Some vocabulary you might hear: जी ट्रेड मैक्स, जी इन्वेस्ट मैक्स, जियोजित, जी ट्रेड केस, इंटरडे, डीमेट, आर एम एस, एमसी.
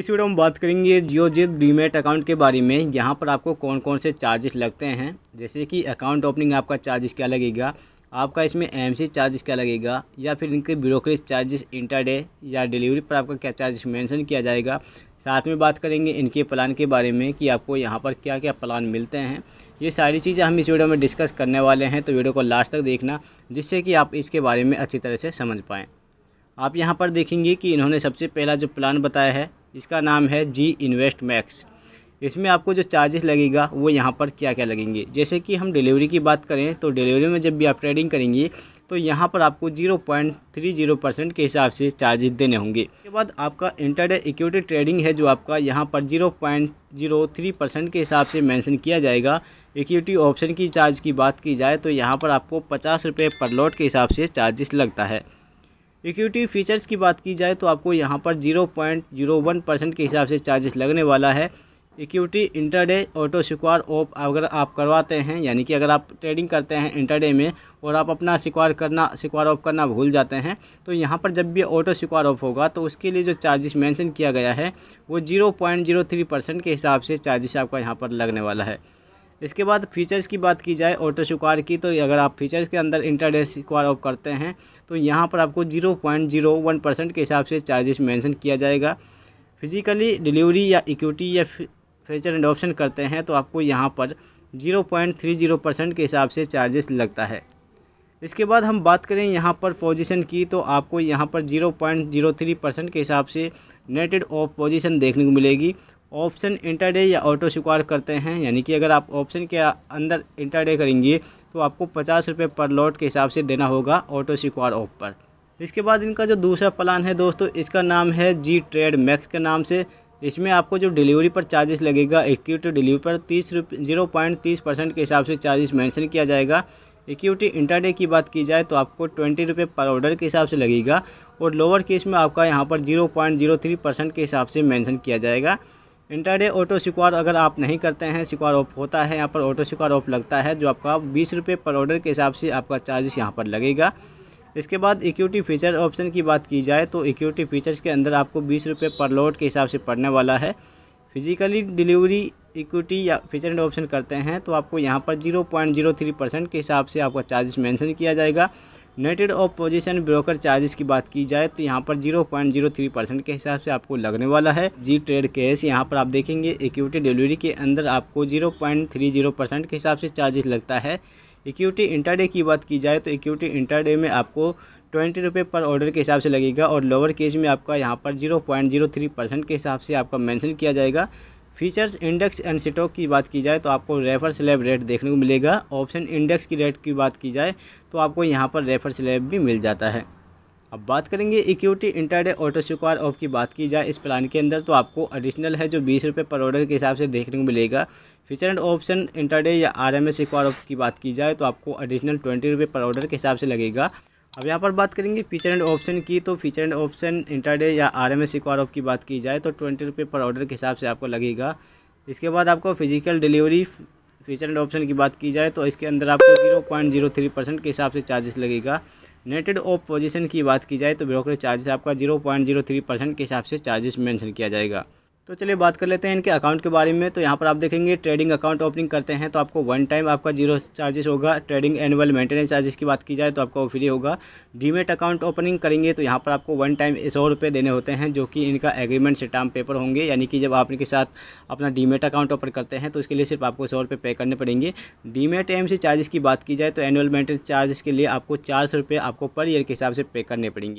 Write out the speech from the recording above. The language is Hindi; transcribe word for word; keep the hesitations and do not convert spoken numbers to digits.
इस वीडियो में बात करेंगे जियोजित डीमेट अकाउंट के बारे में। यहाँ पर आपको कौन कौन से चार्जेस लगते हैं, जैसे कि अकाउंट ओपनिंग आपका चार्जेस क्या लगेगा, आपका इसमें एमसी चार्जेस क्या लगेगा, या फिर इनके ब्रोकरेज चार्जेस इंटरडे या डिलीवरी पर आपका क्या चार्जेस मेंशन किया जाएगा। साथ में बात करेंगे इनके प्लान के बारे में कि आपको यहाँ पर क्या क्या प्लान मिलते हैं। ये सारी चीज़ें हम इस वीडियो में डिस्कस करने वाले हैं, तो वीडियो को लास्ट तक देखना जिससे कि आप इसके बारे में अच्छी तरह से समझ पाएँ। आप यहाँ पर देखेंगे कि इन्होंने सबसे पहला जो प्लान बताया है इसका नाम है जी इन्वेस्ट मैक्स। इसमें आपको जो चार्जेस लगेगा वो यहाँ पर क्या क्या लगेंगे, जैसे कि हम डिलीवरी की बात करें तो डिलीवरी में जब भी आप ट्रेडिंग करेंगे तो यहाँ पर आपको ज़ीरो पॉइंट तीस परसेंट के हिसाब से चार्जेस देने होंगे। इसके बाद आपका इंटरडे इक्विटी ट्रेडिंग है जो आपका यहाँ पर zero point zero three percent के हिसाब से मेंशन किया जाएगा। इक्विटी ऑप्शन की चार्ज की बात की जाए तो यहाँ पर आपको पचास रुपये पर लॉट के हिसाब से चार्जेस लगता है। इक्विटी फीचर्स की बात की जाए तो आपको यहाँ पर zero point zero one percent के हिसाब से चार्जेस लगने वाला है। Equity इंटरडे auto square off अगर आप करवाते हैं, यानी कि अगर आप ट्रेडिंग करते हैं इंटरडे में और आप अपना सिक्वायर करना सिक्वायर ऑफ करना भूल जाते हैं तो यहाँ पर जब भी ऑटो सिक्वायर ऑफ होगा तो उसके लिए जो चार्जेस मेंशन किया गया है वो zero point zero three percent के हिसाब से चार्जेस आपका यहाँ पर लगने वाला है। इसके बाद फीचर्स की बात की जाए ऑटो स्क्वायर की, तो अगर आप फीचर्स के अंदर इंटरडे स्क्वायर ऑफ करते हैं तो यहाँ पर आपको zero point zero one percent के हिसाब से चार्जेस मेंशन किया जाएगा। फिजिकली डिलीवरी या इक्विटी या फीचर एंड ऑप्शन करते हैं तो आपको यहाँ पर ज़ीरो पॉइंट थर्टी परसेंट के हिसाब से चार्जेस लगता है। इसके बाद हम बात करें यहाँ पर पोजीशन की, तो आपको यहाँ पर zero point zero three percent के हिसाब से नेटेड ऑफ पोजीशन देखने को मिलेगी। ऑप्शन इंटरडे या ऑटो स्क्वायर करते हैं, यानी कि अगर आप ऑप्शन के अंदर इंटरडे करेंगे तो आपको पचास रुपये पर लॉट के हिसाब से देना होगा ऑटो स्क्वायर ऑफ पर। इसके बाद इनका जो दूसरा प्लान है दोस्तों, इसका नाम है जी ट्रेड मैक्स के नाम से। इसमें आपको जो डिलीवरी पर चार्जेस लगेगा, इक्विटी डिलीवरी पर तीस रुपये जीरो पॉइंट तीस परसेंट के हिसाब से चार्जेस मेंशन किया जाएगा। इक्विटी इंटरडे की बात की जाए तो आपको ट्वेंटी रुपये पर ऑर्डर के हिसाब से लगेगा और लोअर केस में आपका यहाँ पर zero point zero three percent के हिसाब से मेंशन किया जाएगा। इंटरडे ऑटो सिक्वायर अगर आप नहीं करते हैं, सिक्वायर ऑफ होता है यहाँ पर ऑटो सिक्वायर ऑफ लगता है जो आपका बीस रुपये पर ऑर्डर के हिसाब से आपका चार्जेस यहाँ पर लगेगा। इसके बाद इक्विटी फीचर ऑप्शन की बात की जाए तो इक्विटी फीचर्स के अंदर आपको बीस रुपये पर लॉट के हिसाब से पड़ने वाला है। फिजिकली डिलीवरी इक्विटी या फीचर एंड ऑप्शन करते हैं तो आपको यहाँ पर zero point zero three percent के हिसाब से आपका चार्जेस मेंशन किया जाएगा। Netted off position broker charges की बात की जाए तो यहाँ पर zero point zero three percent के हिसाब से आपको लगने वाला है। जी ट्रेड केस यहाँ पर आप देखेंगे इक्विटी डिलीवरी के अंदर आपको ज़ीरो पॉइंट थर्टी परसेंट के हिसाब से चार्जेस लगता है। इक्विटी इंटरडे की बात की जाए तो इक्विटी इंटरडे में आपको ट्वेंटी रुपये पर ऑर्डर के हिसाब से लगेगा और लोअर केस में आपका यहाँ पर zero point zero three percent के हिसाब से आपका मेंशन किया जाएगा। फीचर्स इंडेक्स एंड स्टॉक की बात की जाए तो आपको रेफर स्लैब रेट देखने को मिलेगा। ऑप्शन इंडेक्स की रेट की बात की जाए तो आपको यहाँ पर रेफर स्लैब भी मिल जाता है। अब बात करेंगे equity इंटरडे auto square off की बात की जाए इस प्लान के अंदर तो आपको एडिशनल है जो बीस रुपये पर ऑर्डर के हिसाब से देखने को मिलेगा। फीचर एंड ऑप्शन इंटरडे या आर एम एस square off की बात की जाए तो आपको एडिशनल ट्वेंटी रुपये पर ऑर्डर के हिसाब से लगेगा। अब यहाँ पर बात करेंगे फीचर एंड ऑप्शन की, तो फीचर एंड ऑप्शन इंटरडे या आर एम एस square off की बात की जाए तो ट्वेंटी रुपये पर ऑर्डर के हिसाब से आपको लगेगा। इसके बाद आपको physical delivery feature and option की बात की जाए तो इसके अंदर आपको zero point zero three percent के हिसाब से चार्जेस लगेगा। नेटेड ऑफ पोजीशन की बात की जाए तो ब्रोकरेज चार्जेस आपका zero point zero three percent के हिसाब से चार्जेस मेंशन किया जाएगा। तो चलिए बात कर लेते हैं इनके अकाउंट के बारे में। तो यहाँ पर आप देखेंगे ट्रेडिंग अकाउंट ओपनिंग करते हैं तो आपको वन टाइम आपका जीरो चार्जेस होगा। ट्रेडिंग एनुअल मेंटेनेंस चार्जेस की बात की जाए तो आपका फ्री होगा। डीमेट अकाउंट ओपनिंग करेंगे तो यहाँ पर आपको वन टाइम सौ रुपये देने होते हैं जो कि इनका एग्रीमेंट स्टाम्प पेपर होंगे, यानी कि जब आप इनके साथ अपना डीमेट अकाउंट ओपन करते हैं तो इसके लिए सिर्फ आपको सौ रुपये पे करने पड़ेंगे। डीमेट एम सी चार्जेस की बात की जाए तो एनुअल मेंटेनेंस चार्जेस के लिए आपको चार सौ रुपये आपको पर ईयर के हिसाब से पे करने पड़ेंगे।